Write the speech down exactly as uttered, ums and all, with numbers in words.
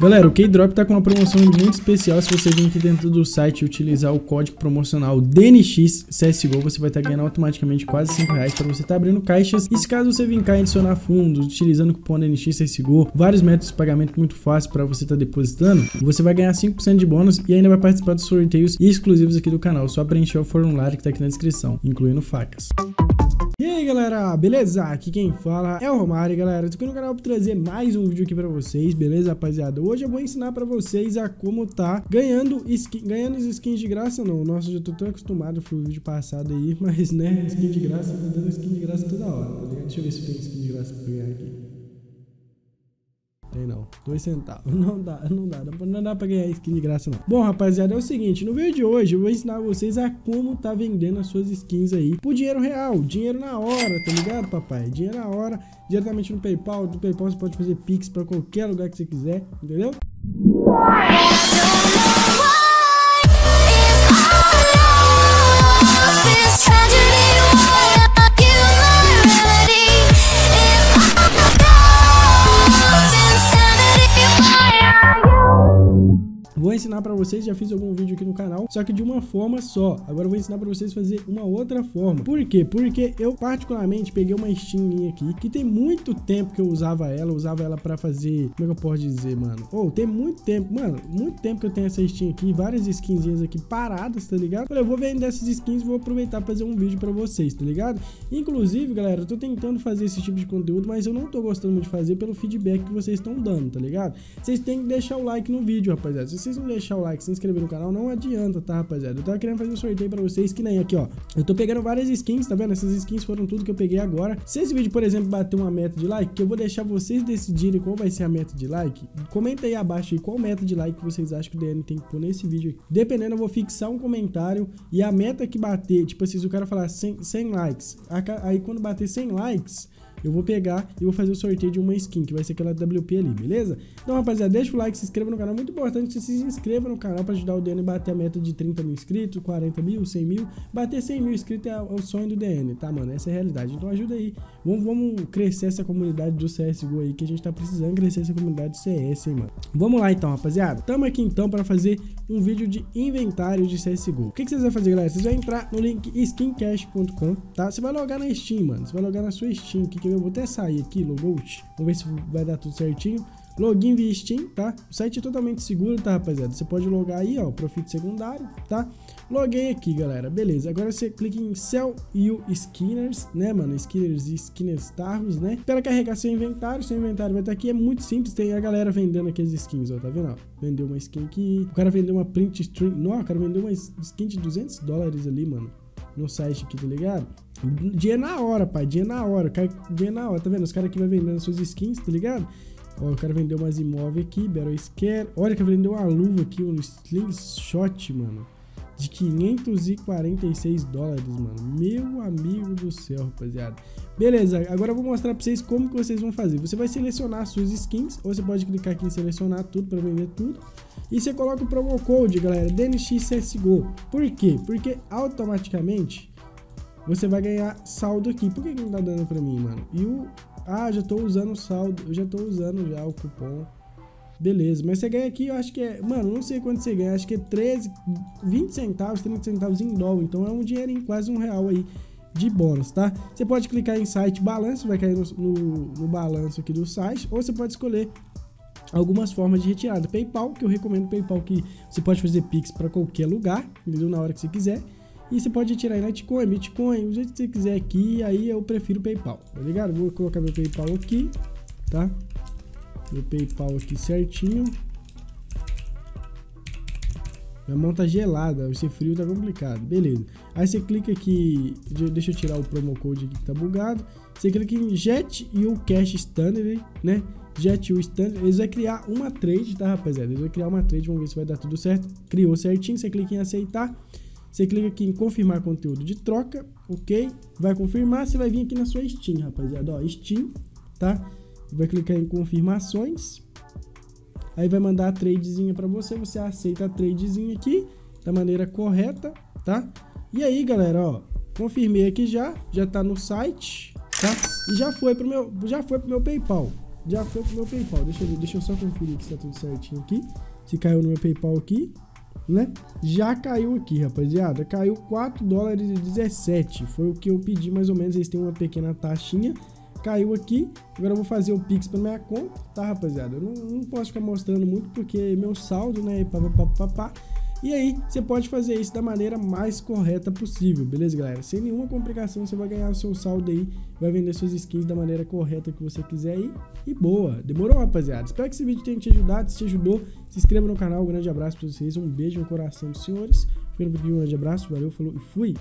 Galera, o Keydrop tá com uma promoção muito especial. Se você vir aqui dentro do site e utilizar o código promocional D N X C S G O, você vai estar tá ganhando automaticamente quase cinco reais para você estar tá abrindo caixas. E se caso você vir cá e adicionar fundos, utilizando o cupom D N X C S G O, vários métodos de pagamento muito fácil para você estar tá depositando, você vai ganhar cinco por cento de bônus e ainda vai participar dos sorteios exclusivos aqui do canal. Só preencher o formulário que tá aqui na descrição, incluindo facas. E aí galera, beleza? Aqui quem fala é o Romário, galera. Tô aqui no canal pra trazer mais um vídeo aqui pra vocês, beleza, rapaziada? Hoje eu vou ensinar pra vocês a como tá ganhando skin, ganhando as skins de graça não. Nossa, eu já tô tão acostumado pro vídeo passado aí, mas né, skin de graça, tá dando skin de graça toda hora, tá ligado? Deixa eu ver se tem skin de graça pra ganhar aqui. Tem não, dois centavos, não dá, não dá, não dá pra ganhar skin de graça não. Bom rapaziada, é o seguinte, no vídeo de hoje eu vou ensinar vocês a como tá vendendo as suas skins aí por dinheiro real, dinheiro na hora, tá ligado papai? Dinheiro na hora, diretamente no PayPal, do PayPal você pode fazer Pix pra qualquer lugar que você quiser, entendeu? Vou ensinar pra vocês, já fiz algum vídeo aqui no canal, só que de uma forma só. Agora eu vou ensinar pra vocês fazer uma outra forma. Por quê? Porque eu particularmente peguei uma Steam minha aqui, que tem muito tempo que eu usava ela, eu usava ela pra fazer, como é que eu posso dizer, mano? Ou, oh, tem muito tempo, mano, muito tempo que eu tenho essa Steam aqui, várias skinzinhas aqui paradas, tá ligado? Falei, eu vou vender essas skins e vou aproveitar pra fazer um vídeo pra vocês, tá ligado? Inclusive, galera, eu tô tentando fazer esse tipo de conteúdo, mas eu não tô gostando muito de fazer pelo feedback que vocês estão dando, tá ligado? Vocês têm que deixar o like no vídeo, rapaziada. Se vocês não deixar o like, se inscrever no canal, não adianta, tá, rapaziada? Eu tava querendo fazer um sorteio pra vocês, que nem aqui, ó. Eu tô pegando várias skins, tá vendo? Essas skins foram tudo que eu peguei agora. Se esse vídeo, por exemplo, bater uma meta de like, que eu vou deixar vocês decidirem qual vai ser a meta de like, comenta aí abaixo aí qual meta de like que vocês acham que o D N tem que pôr nesse vídeo aqui. Dependendo, eu vou fixar um comentário e a meta que bater, tipo assim, se o cara falar cem, cem likes, aí quando bater cem likes... eu vou pegar e vou fazer o sorteio de uma skin, que vai ser aquela W P ali, beleza? Então, rapaziada, deixa o like, se inscreva no canal. Muito importante que se inscreva no canal pra ajudar o D N a bater a meta de trinta mil inscritos, quarenta mil, cem mil. Bater cem mil inscritos é o sonho do D N, tá, mano? Essa é a realidade. Então, ajuda aí. Vamos, vamos crescer essa comunidade do C S G O aí, que a gente tá precisando crescer essa comunidade do C S, hein, mano? Vamos lá, então, rapaziada. Tamo aqui, então, pra fazer um vídeo de inventário de C S G O. O que, que vocês vão fazer, galera? Vocês vão entrar no link skin cast ponto com, tá? Você vai logar na Steam, mano. Você vai logar na sua Steam, que que eu vou até sair aqui, logout. Vamos ver se vai dar tudo certinho. Login via Steam, tá? O site é totalmente seguro, tá, rapaziada? Você pode logar aí, ó, profit secundário, tá? Loguei aqui, galera. Beleza, agora você clica em Sell You Skinners, né, mano? Skinners e Skinners Tarros, né? Para carregar seu inventário, seu inventário vai estar aqui. É muito simples, tem a galera vendendo aqui as skins, ó, tá vendo? Ó, vendeu uma skin aqui. O cara vendeu uma print string. Não, o cara vendeu uma skin de duzentos dólares ali, mano, no site aqui, tá ligado? Dinheiro na hora, pai, dinheiro na hora, cara, dinheiro na hora, tá vendo? Os caras aqui vai vendendo suas skins, tá ligado? Ó, o cara vendeu umas imóveis aqui, Battle Scare. Olha que vendeu uma luva aqui, um slingshot, mano, de quinhentos e quarenta e seis dólares, mano. Meu amigo do céu, rapaziada. Beleza, agora eu vou mostrar pra vocês como que vocês vão fazer. Você vai selecionar suas skins, ou você pode clicar aqui em selecionar tudo pra vender tudo. E você coloca o promo code, galera, D N X C S G O. Por quê? Porque automaticamente você vai ganhar saldo aqui. Por que que não tá dando pra mim, mano? E o... ah, já tô usando o saldo. Eu já tô usando já o cupom. Beleza, mas você ganha aqui, eu acho que é... mano, não sei quanto você ganha, acho que é treze, vinte centavos, trinta centavos em dólar. Então é um dinheirinho, quase um real aí de bônus, tá? Você pode clicar em site balanço, vai cair no, no, no balanço aqui do site. Ou você pode escolher algumas formas de retirada. PayPal, que eu recomendo PayPal, que você pode fazer Pix pra qualquer lugar, entendeu? Na hora que você quiser. E você pode retirar em Litecoin, Bitcoin, o jeito que você quiser aqui. Aí eu prefiro PayPal, tá ligado? Vou colocar meu PayPal aqui, tá? Meu PayPal aqui certinho. Minha mão tá gelada, esse frio tá complicado. Beleza. Aí você clica aqui, deixa eu tirar o promo code aqui que tá bugado. Você clica em Jet e o Cash Standard, né? Jet e o Standard. Eles vão criar uma trade, tá, rapaziada? Eles vão criar uma trade, vamos ver se vai dar tudo certo. Criou certinho, você clica em aceitar. Você clica aqui em confirmar conteúdo de troca, ok? Vai confirmar, você vai vir aqui na sua Steam, rapaziada. Ó, Steam, tá? Vai clicar em confirmações. Aí vai mandar a tradezinha pra você. Você aceita a tradezinha aqui da maneira correta, tá? E aí, galera, ó, confirmei aqui já. Já tá no site, tá? E já foi pro meu, já foi pro meu PayPal. já foi pro meu PayPal. Deixa eu ver, deixa eu só conferir que está tudo certinho aqui. Se caiu no meu PayPal aqui, né? Já caiu aqui, rapaziada. Caiu quatro dólares e dezessete. Foi o que eu pedi, mais ou menos. Eles têm uma pequena taxinha. Caiu aqui. Agora eu vou fazer o Pix para minha conta, tá, rapaziada? Eu não, não posso ficar mostrando muito porque meu saldo, né? Pá, pá, pá, pá, pá. E aí, você pode fazer isso da maneira mais correta possível, beleza, galera? Sem nenhuma complicação, você vai ganhar o seu saldo aí, vai vender suas skins da maneira correta que você quiser aí. E boa! Demorou, rapaziada? Espero que esse vídeo tenha te ajudado. Se te ajudou, se inscreva no canal. Um grande abraço pra vocês, um beijo no coração dos senhores. Foi um grande abraço, valeu, falou e fui!